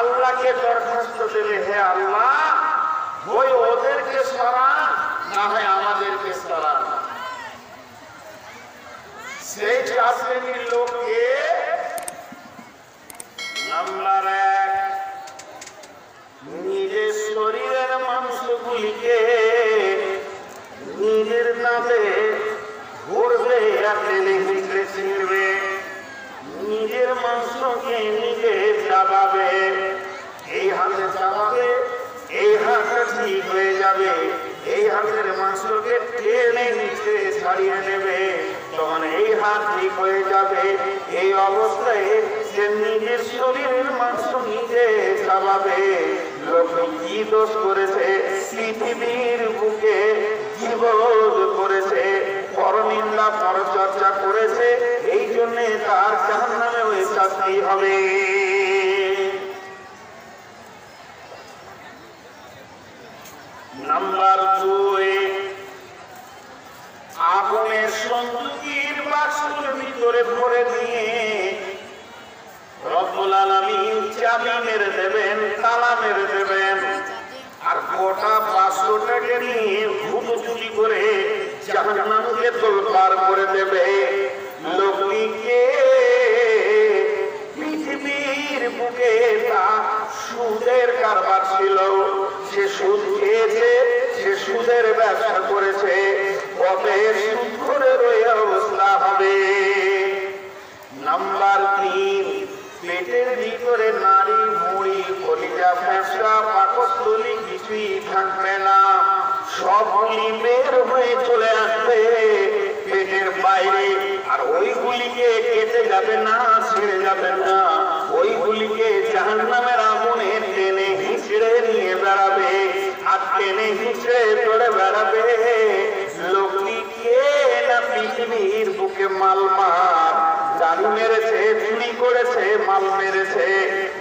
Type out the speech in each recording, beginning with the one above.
আল্লাহকে দরখাস্ত দেবে, হে আল্লাহ ওই ওদেরকে সরান না হয় আমাদেরকে সরান। সেই কাশ্মীর লোককে নাম্বার এক নিজের শরীরের মাংসগুলিকে নিজের নামে ঘুরবে আর টেনে হিচড়ে ছিঁড়বে, নিজের মাংসকে নিজে চাবাবে, এই হাতে চাবাবে এই হাতটা ঠিক হয়ে যাবে, এই হাতের মাংসকে টেনে নিচে ছাড়িয়ে নেবে, তখন এই হাত ঠিক হয়ে যাবে। এই অবস্থায় সে নিজের শরীরের মাংস নিজে চাবাবে। লোকে কি দোষ করেছে? পৃথিবীর বুকে জীবন করেছে, পরনিন্দা পরচর্চা করেছে, এই জন্যে তার জাহান্নামে ওই শাস্তি হবে। নাম্বার দুই, আগুনের সন্তুতির বাক্সের ভিতরে ভরে নিয়ে রব্বুল আলামিন চাবি মেরে দেবেন, তালা মেরে দেবেন, আর গোটা বাক্সটাকে নিয়ে ভুতুচুরি করে জাহান্নামকে তোলপাড় করে দেবে। লোকটিকে পৃথিবীর বুকে তা সুদের কারবার ছিল, সে সুদ খেয়েছে, সে সুদের ব্যবসা করেছে, অতএব সুদ করে ওই অবস্থা হবে। নাম্বার তিন, পেটের ভিতরে নারী মুড়ি কলিজা ফ্যাঁসা পাকস্থলী কিছুই থাকবে না, সবগুলি বের হয়ে চলে আসবে পেটের বাইরে, আর ওইগুলিকে কেটে যাবে না, ছেড়ে যাবে না, ওইগুলিকে জাহান্নামের আগুনে টেনে হিঁচড়ে নিয়ে বেড়াবে, আর টেনে হিঁচড়ে চলে বেড়াবে। লোকটিকে না পৃথিবীর বুকে মালমাল দাড়ি মেরেছে, চুরি করেছে, মাল মেরেছে,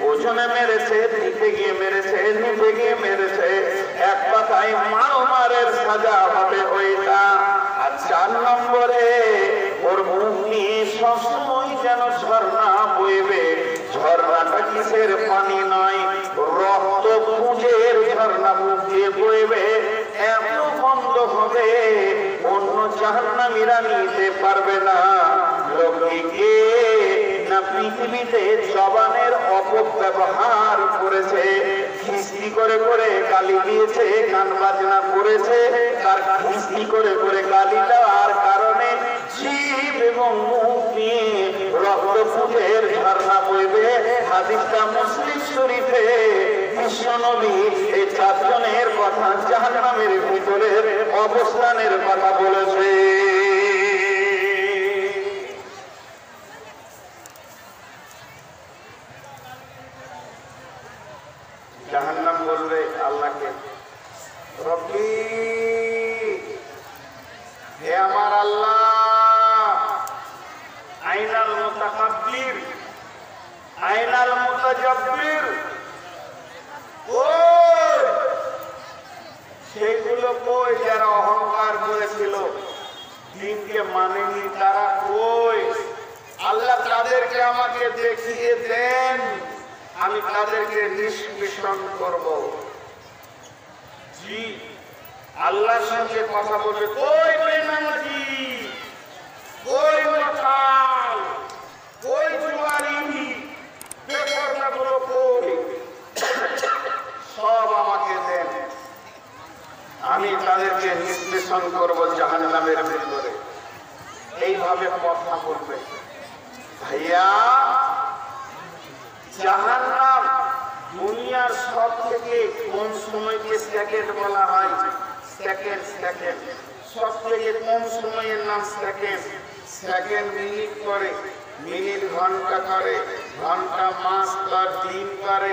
ওজনে মেরেছে, নিতে গিয়ে মেরেছে, নিতে গিয়ে মেরেছে, এক কথায় মালমারের সাজা হবে ওইটা। আর চার নম্বরে ওর মুখ নিয়ে সবসময় যেন ঝর্ণা বইবে, ঝর্ণাটা কিসের পানি নয়, রক্ত পুঁজের ঝর্ণা মুখ দিয়ে বইবে, এত বন্ধ হবে অন্য জাহান্নামীরা নিতে পারবে না। লোকটিকে না পৃথিবীতে জবানের অপব্যবহার করেছে, খিস্তি করে করে গালি দিয়েছে, গান বাজনা করেছে, তার খিস্তি করে করে গালি দেওয়ার কারণে জীব এবং মুখ নিয়ে রক্ত ফুটের ঝর্ণা বইবে। হাদিসটা মুসলিম শরীফে বিশ্বনবী এই চারজনের কথা, জাহান্নামের ভিতরের অবস্থানের কথা বলেছে। জাহান্নাম বলবে আল্লাহকে, রব্বি হে আমার আল্লাহ, আইনাল মুতাকাব্বির, আইনাল মুতাজাব্বির, ও সেইগুলো কই যারা অহংকার করেছিল, দিনকে মানেনি তারা কই, আল্লাহ তাদেরকে আমাকে দেখিয়ে দেন, আমি তাদেরকে নিষ্পেষণ করব। জি আল্লাহর সঙ্গে কথা বলবে, কই বেনামাজি, কই মাতাল, কই জুয়ারি, বেপরদাগুলো কই, সব আমাকে দেন, আমি তাদেরকে নিষ্পেষণ করব জাহান্নামের ভিতরে। এইভাবে কথা বলবে। ভাইয়া, জাহান্নাম দুনিয়ার সব থেকে কোন সময়কে সেকেন্ড বলা হয়? সেকেন্ড, সেকেন্ড সব থেকে কোন সময়ের নাম সেকেন্ড? সেকেন্ড মিনিট করে, মিনিট ঘন্টা করে, ঘন্টা মাস করে,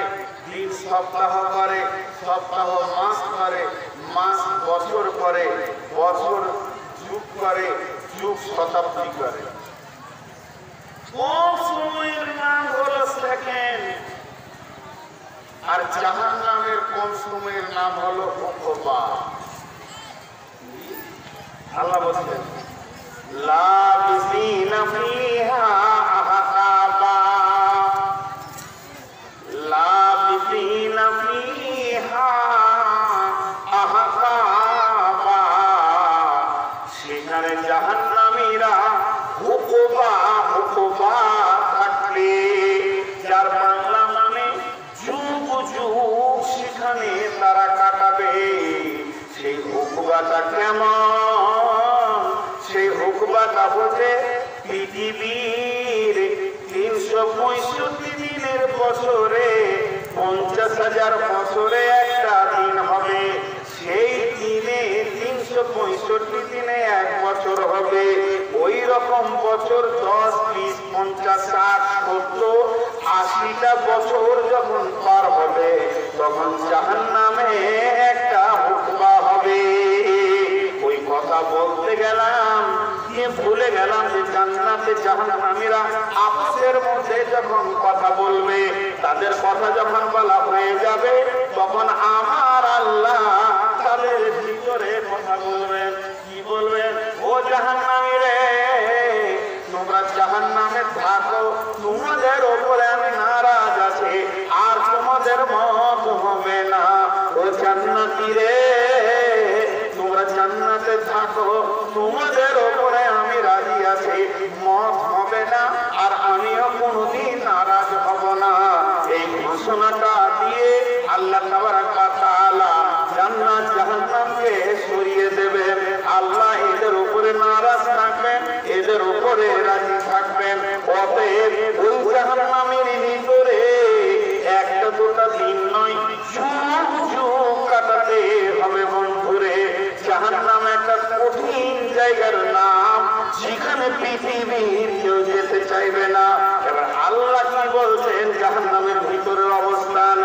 দিন সপ্তাহ করে, সপ্তাহ মাস করে, মাস বছর করে, বছর যুগ করে, যুগ শতাব্দী করে। কোন সময়ের নাম হলো সেকেন্ড? আর জাহান্নামের কোন সময়ের নাম হলো উকবা? আল্লাহ বলেন লা বিসিনা ফিহা আহাকাবা, লা হুকবাটা কেমন, সেই হুকবাটা বোঝে পৃথিবীর ৩৬৫ দিনের বছরে ৫০,০০০ বছরে একটা দিন হবে, সেই দিনে ৩৬৫ দিনে এক বছর হবে। ওই রকম বছর ১০, ২০, ৫০, ৬০, ৮০টা বছর যখন পার হবে তখন জাহান্নামে একটা হুকবা হবে। ওই কথা বলতে গেলাম যে ভুলে গেলাম যে জান্নাতে জাহান্নামীরা আপসের মধ্যে যখন কথা বলবে, তাদের কথা যখন বলা হয়ে যাবে তখন আমার আল্লাহ তাদের ভিতরে কথা বলবেন। কি বলবেন? ও জাহান্নামী রে, তোমরা জাহান্নামে থাকো, তোমাদের ওপরে আমি নারাজ আছে, আর তোমাদের মত হবে না। ও জান্নাতি রে, তোমরা জান্নাতে থাকো, তোমাদের ওপরে আমি রাজি আছি, মত হবে না, আর আমিও কোনোদিন নারাজ হব না। এই ঘোষণাটা দিয়ে আল্লাহ তাবারাকা তাআলা জান্নাত জাহান্নামকে সরিয়ে দেবে। আল্লাহ এদের উপরে নারাজ থাকবেন, এদের উপরে রাজি থাকবেন। অতএব ওই জাহান্নামের ভিতরে একটা দুটা দিন নয়, যুগ যুগ কাটাতে হবে বন্ধুরে। জাহান্নাম একটা কঠিন জায়গার নাম, যেখানে পৃথিবীর কেউ যেতে চাইবে না। এবার আল্লাহ কি বলছেন জাহান্নামের ভিতরের অবস্থান?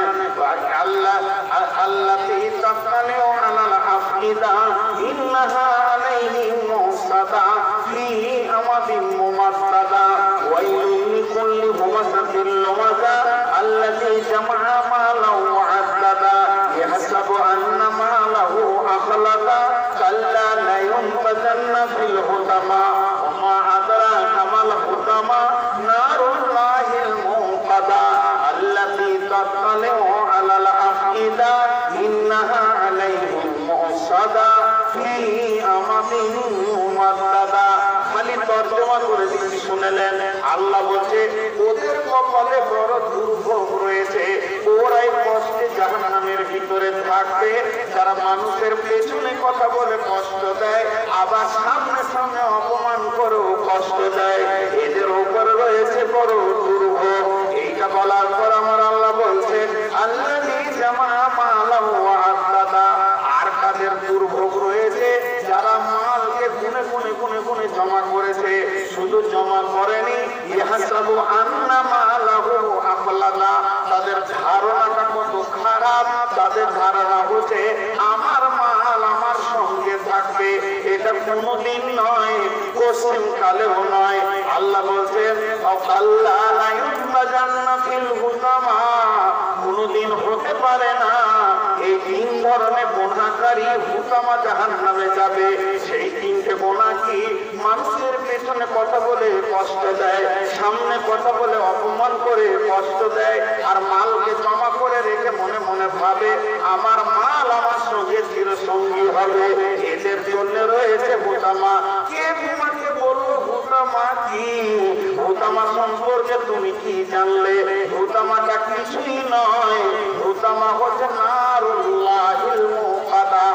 আল্লাহ বলছে ওদের কপালে বড় দুর্ভোগ রয়েছে, ওরাই কষ্টে জাহান্নামের ভিতরে থাকবে, যারা মানুষের পেছনে কথা বলে কষ্ট দেয়, আবার সামনে সামনে অপমান করেও কষ্ট দেয়, এদের উপরে রয়েছে বড় দুর্ভোগ। এইটা বলার পর আমার আল্লাহ বলছে আল্লাহ আর কাদের দুর্ভোগ রয়েছে, যারা মালকে গুনে গুনে গুনে গুনে জমা করেছে, শুধু জমা করেনি, তাদের ধারণাটা কত খারাপ, তাদের ধারণা হচ্ছে আমার মাল আমার সঙ্গে থাকবে। এটা কোনদিন নয়, কোন কালেও নয়। আল্লাহ বলছেন কোনদিন হতে পারে না এই তিন ধরনের গুনাহকারী হুতামা জাহান্নামে যাবে। সেই তিনটে গুনাহ কি? মানুষের পেছনে কথা বলে কষ্ট দেয়, সামনে কথা বলে অপমান করে কষ্ট দেয়, আর মালকে জমা করে রেখে মনে মনে ভাবে আমার মাল আমার সঙ্গে চিরসঙ্গী হবে। এদের জন্য রয়েছে হুতামা। কে তোমাকে বলবো হুতামা কি? হুতামা সম্পর্কে তুমি কি জানলে? হুতামাটা কিছুই নয়, হুতামা হচ্ছে নারুল্লাহিল মুকাদা,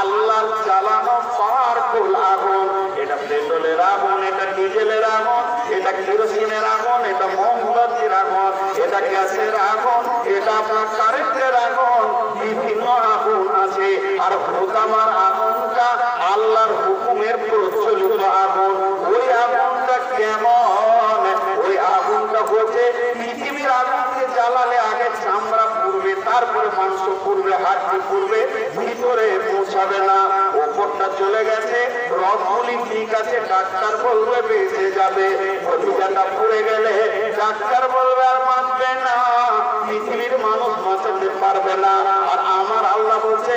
আল্লাহর জ্বালানো পাওয়ারফুল আগুন। এটা পেট্রোলের আগুন, এটা ডিজেলের আগুন, এটা কেরোসিনের আগুন, এটা মোমবাতির আগুন, এটা গ্যাসের আগুন, এটা আপনার কারেন্টের আগুন, বিভিন্ন আগুন আছে। আর হুতামার আগুনটা আল্লাহর হুকুমের প্রচলিত আগুন। ওই আগুনটা কেমন? ওই আগুনটা হচ্ছে পৃথিবীর আগুনকে জ্বালালে আগে চামড়া পুড়বে, তারপরে মাংস পুড়বে, হাড়ি পুড়বে, ভিতরে পৌঁছাবে না। ওপরটা চলে গেছে, রথগুলি ঠিক আছে, ডাক্তার বলবে বেঁচে যাবে, অধিকাটা পুড়ে গেলে ডাক্তার বলবে আর বাঁচবে না, পৃথিবীর মানুষ বাঁচাতে পারবে না। আর আমার আল্লাহ বলছে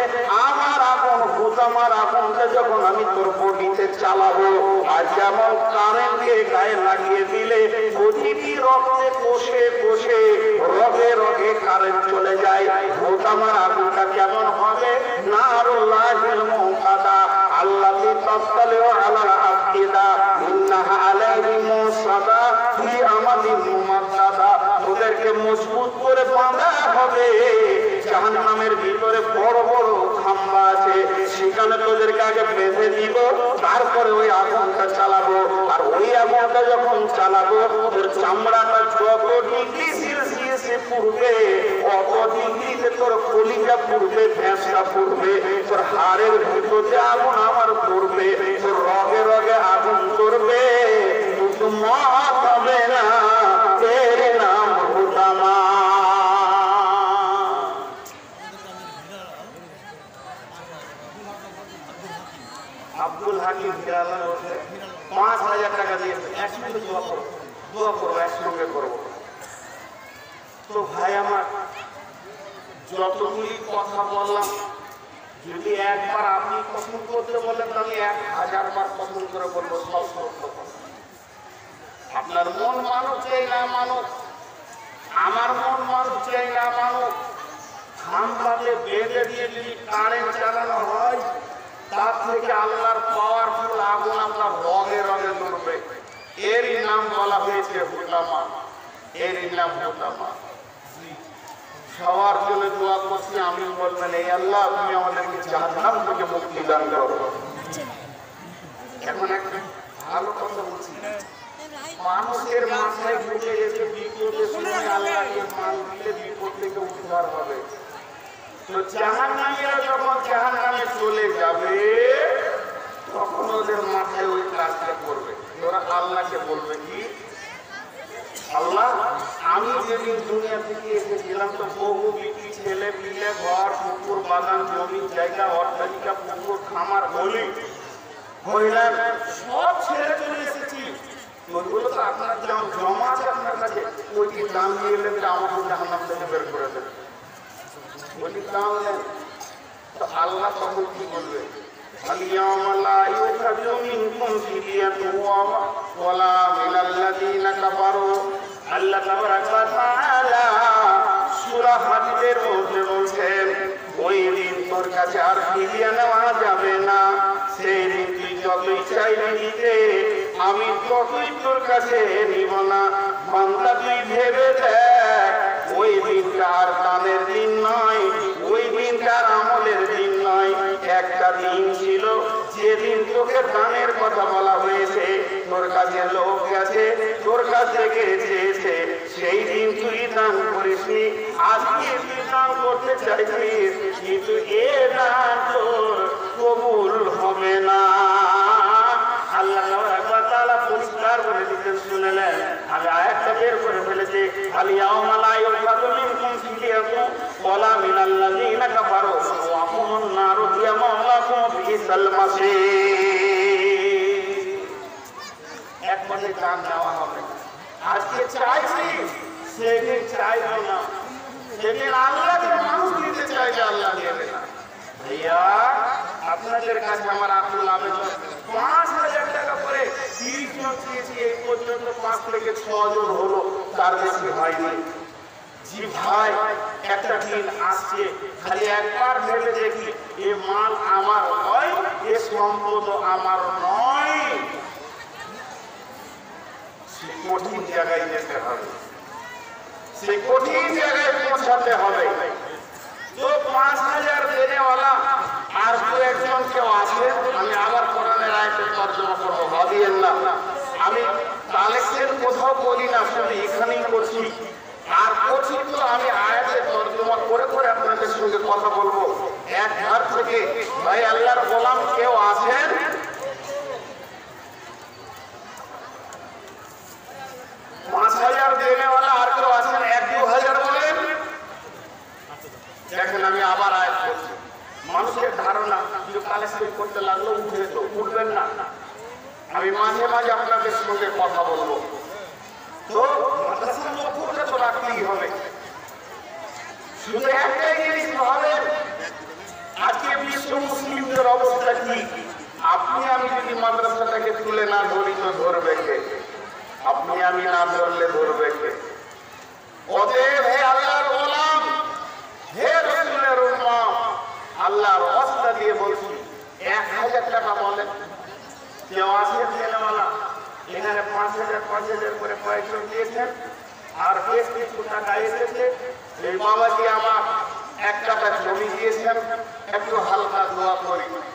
আমার আগুন হুতামার আগুনটা যখন আমি তোর বডিতে চালাবো, আর যেমন কারেন্টকে গায়ে লাগিয়ে দিলে প্রতিটি রক্তে কষে কষে রগে রগে কারেন্ট চলে যায়, হুতামার আগুনটা কেমন হবে? নারুল্লাহিল মুকাদা আল্লাতি তাতালিউ আলা আফিদা ইন্নাহা আলাইহি মুসাদা ফি আমাদিন মুমাদদা। ওদেরকে মজবুত করে বাঁধা হবে। জাহান্নামের ভিতরে বড় বড় খাম্বা আছে, সেখানে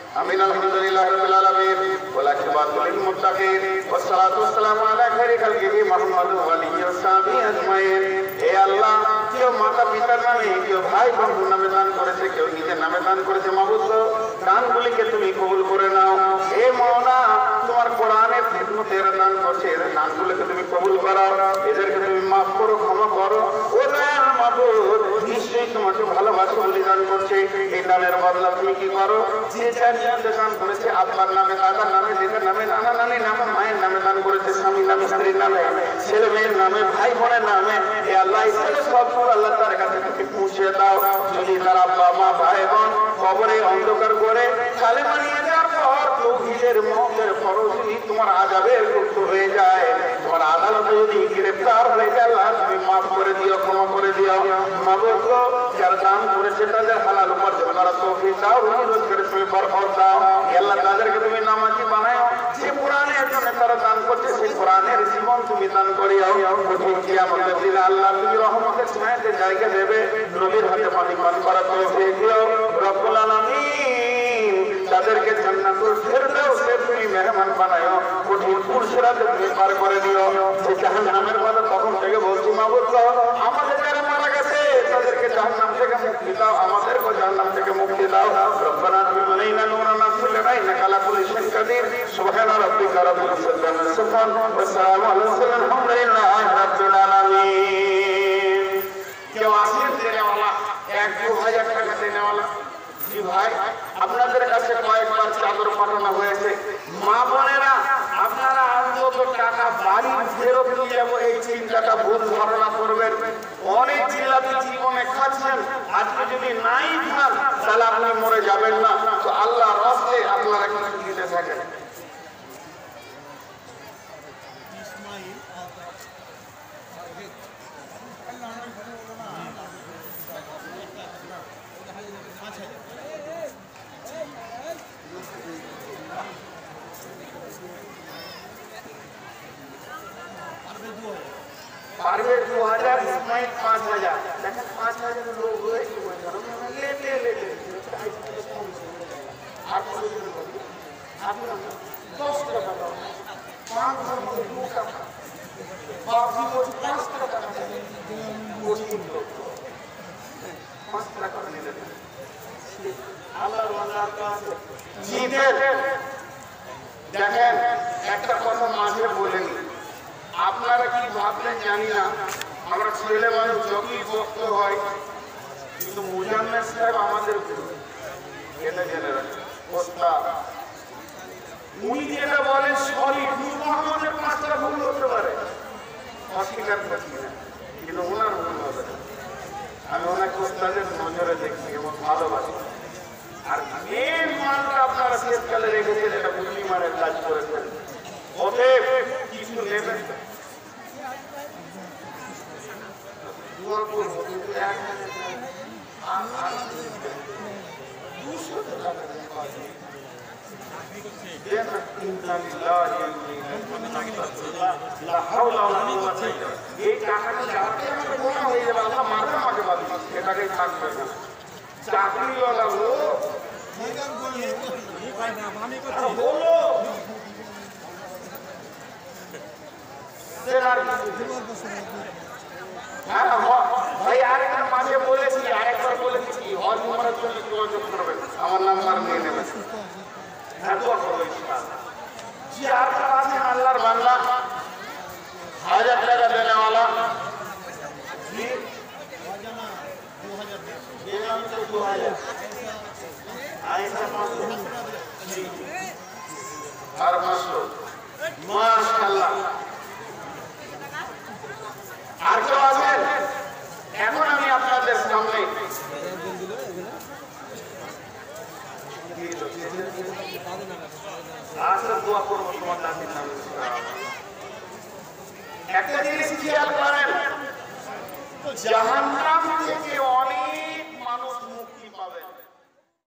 আমি آمین الحمدللہ رب العالمین والعاقبۃ للمتقین والصلاۃ والسلام علی خیر خلقہ محمد و علیہ وصحبہ اجمعین اے اللہ কেউ মাতা পিতার নামে কেউ ভাই বন্ধুর নামে দান করেছে কেউ নিজের নামে দান করেছে মাবুদ দানগুলিকে তুমি কবুল করে নাও হে মাওলানা তোমার কোরআনের খিদমতে এরা দান করছে এদের দানগুলিকে তুমি কবুল করো এদেরকে তুমি maaf করো ক্ষমা করো ও দয়াল মাবুদ নিশ্চয়ই তোমাকে ভালোবাসা বলে দান করছে এই দানের বদলা তুমি কি করো যে যার সাথে দান করেছে আব্বার নামে দাদার নামে জেঠের নামে নানা নানি নামে মায়ের নামে দান করেছে স্বামীর নামে স্ত্রীর নামে ছেলে মেয়ের নামে ভাই বোনের নামে হে আল্লাহ ইসলামের সব আল্লাহ তার কাছে তুমি পৌঁছে দাও যদি তার আব্বা মা ভাই বোন কবরে অন্ধকার করে কালেমা নিয়ে যাওয়ার পর তৌহিদের মওতের ফরজি তোমার আযাবের মুক্ত হয়ে যায় তোমার আদালতে যদি গ্রেফতার হয়ে যায় আল্লাহ তুমি maaf করে দিও ক্ষমা করে দিও মাবুদ যারা দান করেছে তাদের হালাল উপার্জন করার তৌফিক দাও রুজির তুমি বরকত দাও আল্লাহ তাদেরকে তুমি নামাজি বানাও যে কোরআনের জন্য তারা দান করছে সেই কোরআনের জীবন তুমি দান করিও কঠিন কিয়ামতের দিন আল্লাহ তুমি রহমতের ছায়াতে জায়গা দেবে নবীর হাতে পানি পান করার তৌফিক দিও রব্বুল আলামিন তাদেরকে জান্নাতুল ফিরদাউসে তুমি মেহমান বানাও কঠিন পুরস্কার তুমি পার করে দিও সে জাহান্নামের কথা তখন থেকে বলছি মাবুদ আমাদের যারা মারা গেছে তাদেরকে জাহান্নাম থেকে মুক্তি দাও আমাদেরকে জাহান্নাম থেকে মুক্তি দাও রব্বানা আতিনা নূরানা إنك على كل شيء قدير سبحان ربك رب العزة عما يصفون والسلام على المرسلين الحمد لله رب العالمين কেউ আসির দেনেওয়ালা 1-2000 টাকা দেনেওয়ালা জি ভাই আপনাদের কাছে কয়েকবার চাদর পাঠানো হয়েছে মা বোনেরা আপনারা অন্তত টাকা বাড়ি ফেরত নিয়ে যাব এই চিন্তাটা ভুল ধারণা করবেন অনেক জিলাতে জীবনে খাচ্ছেন আজকে যদি নাই খান তাহলে আপনি মরে যাবেন না তো আল্লাহ রস্তে আপনারা কিছু দিতে থাকেন पार्वे 2000 इसमें 5000 देखा 5000 लोग हुए ले ले ले आप 10 टका दो 500 का बाकी को 5 टका का वो 5 टका नहीं देते अल्लाह वाला का जीते देखें एक কথা মাঝে বলেনি আপনারা কি ভাবলেন জানি না আমরা ছেলে মানুষ যতই বক্ত হয় কিন্তু মুজাম্মেল সাহেব আমাদের এটা জেনে রাখেন উনি যেটা বলেন সলিড মুহাম্মদের 5টা ভুল হতে পারে অস্বীকার করছি না কিন্তু ওনার ভুল হবে না আমি ওনাকে ওস্তাদের নজরে দেখছি এবং ভালোবাসি আর মেন মানটা আপনারা শেষকালে রেখেছেন এটা বুদ্ধিমানের কাজ করেছেন অতএব কিছু নেবেন হ্যাঁ ভাই আরেকবার মাঝে বলেছি আরেকবার বলেছি কি হজ উমরার জন্য যোগাযোগ করবেন আমার নাম্বার নিয়ে নেবেন জি আপনার আছেন আল্লাহর বান্দা 1000 টাকা দেনেওয়ালা জি না 2000 দেন আমি তো 2000 আইসা 500 জি আর 500 মাশাআল্লাহ আর কেউ আছেন এখন আমি আপনাদের সামনে একটা জিনিস খেয়াল করেন জাহান্নাম থেকে